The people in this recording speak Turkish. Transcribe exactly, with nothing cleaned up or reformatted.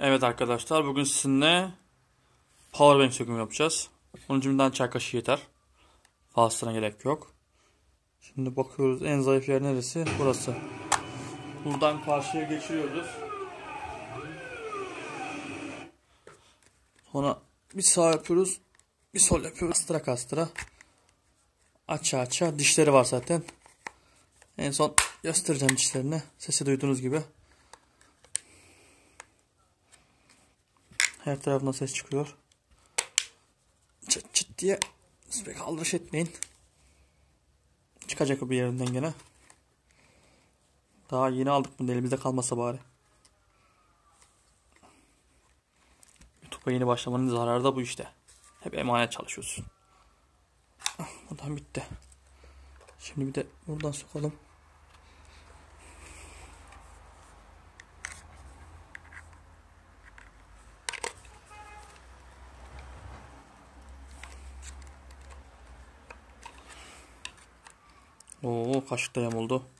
Evet arkadaşlar, bugün sizinle powerbank sökümü yapacağız. Onun için bir çay kaşığı yeter. Fazlasına gerek yok. Şimdi bakıyoruz en zayıf yer neresi? Burası. Buradan karşıya geçiriyoruz. Sonra bir sağ yapıyoruz, bir sol yapıyoruz. Kastıra kastıra. Aça aça. Dişleri var zaten. En son göstereceğim dişlerini. Sesi duyduğunuz gibi. Her tarafından ses çıkıyor. Çıt çıt diye sürekli aldırış etmeyin. Çıkacak bir yerinden gene. Daha yeni aldık bunu, elimizde kalmasa bari. YouTube'a yeni başlamanın zararı da bu işte. Hep emanet çalışıyorsun. Buradan bitti. Şimdi bir de buradan sokalım. Oo, kaşık da yamuldu.